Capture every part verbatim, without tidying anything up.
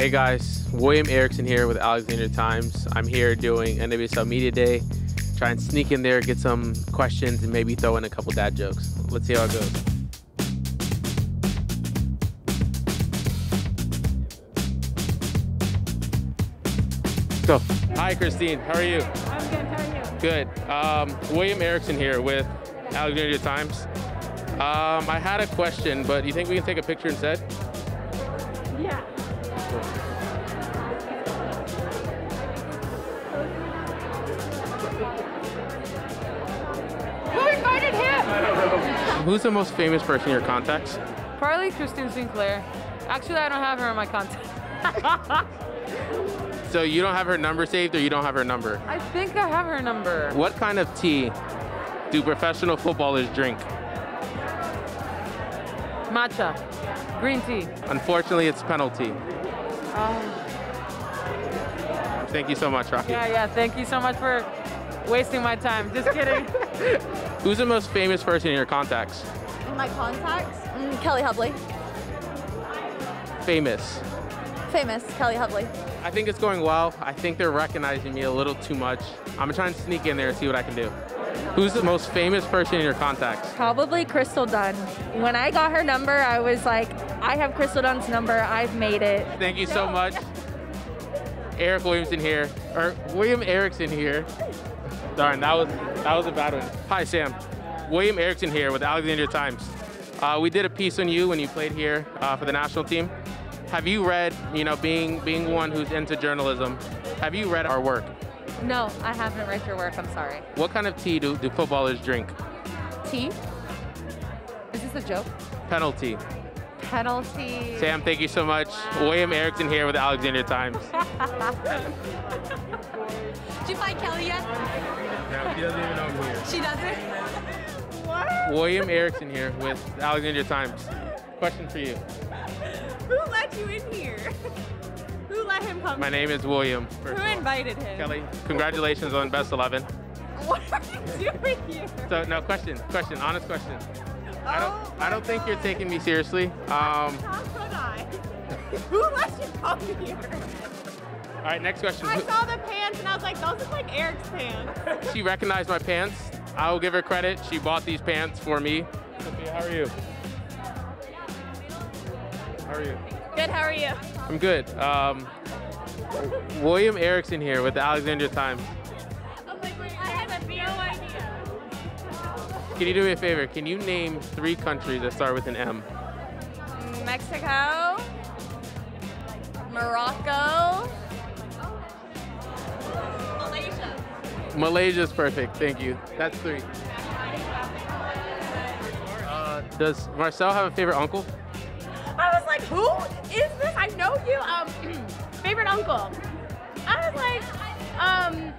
Hey guys, William Erickson here with Alexandria Times. I'm here doing N W S L Media Day. Try and sneak in there, get some questions, and maybe throw in a couple dad jokes. Let's see how it goes. Go. Hi Christine, how are you? I'm good, how are you? Good. Um, William Erickson here with Alexandria Times. Um, I had a question, but do you think we can take a picture instead? Yeah. Who invited him? Who's the most famous person in your contacts? Probably Christine Sinclair. Actually, I don't have her in my contacts. So you don't have her number saved, or you don't have her number? I think I have her number. What kind of tea do professional footballers drink? Matcha. Green tea. Unfortunately, it's penalty. Um, thank you so much, Rocky. Yeah, yeah, thank you so much for wasting my time. Just kidding. Who's the most famous person in your contacts? In my contacts? Mm, Kelly Hubley. Famous. Famous, Kelly Hubley. I think it's going well. I think they're recognizing me a little too much. I'm gonna try and sneak in there and see what I can do. Who's the most famous person in your contacts? Probably Crystal Dunn. When I got her number, I was like, I have Crystal Dunn's number, I've made it. Thank you so much. Eryk Williamson here, or William Erickson here. Darn, that was, that was a bad one. Hi, Sam. William Erickson here with Alexandria Times. Uh, we did a piece on you when you played here uh, for the national team. Have you read, you know, being, being one who's into journalism, have you read our work? No, I haven't read your work, I'm sorry. What kind of tea do, do footballers drink? Tea? Is this a joke? Penalty. Penalty. Sam, thank you so much. Wow. William Erickson here with Alexandria Times. Did you find Kelly yet? No, she doesn't even know I'm here. She doesn't? What? William Erickson here with Alexandria Times. Question for you. Who let you in here? Who let him come? My name is William. Who invited him? Kelly, congratulations on Best eleven. What are you doing here? So, no, question, question, honest question. Oh I don't, I don't think you're taking me seriously. Um, How could I? Who let you come here? All right, next question. I saw the pants and I was like, those look like Eric's pants. She recognized my pants. I will give her credit. She bought these pants for me. Sophia, how are you? How are you? Good, how are you? I'm good. Um, William Erickson here with the Alexandria Times. I'm like, wait, I have no idea. Can you do me a favor? Can you name three countries that start with an M? Mexico, Morocco, Malaysia. Malaysia's perfect, thank you. That's three. Uh, does Marcel have a favorite uncle? I was like, who is this? I know you. Um, favorite uncle. I was like, um,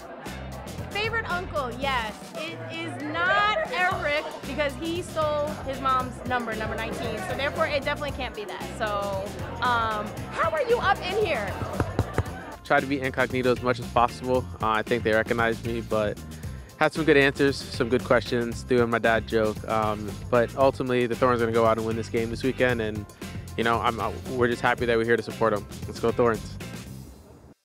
favorite uncle, yes. It is not Eryk because he stole his mom's number, number nineteen. So therefore, it definitely can't be that. So um, how are you up in here? Try to be incognito as much as possible. Uh, I think they recognized me, but had some good answers, some good questions, threw in my dad joke. Um, but ultimately, the Thorns are going to go out and win this game this weekend. and. You know, I'm, we're just happy that we're here to support them. Let's go Thorns.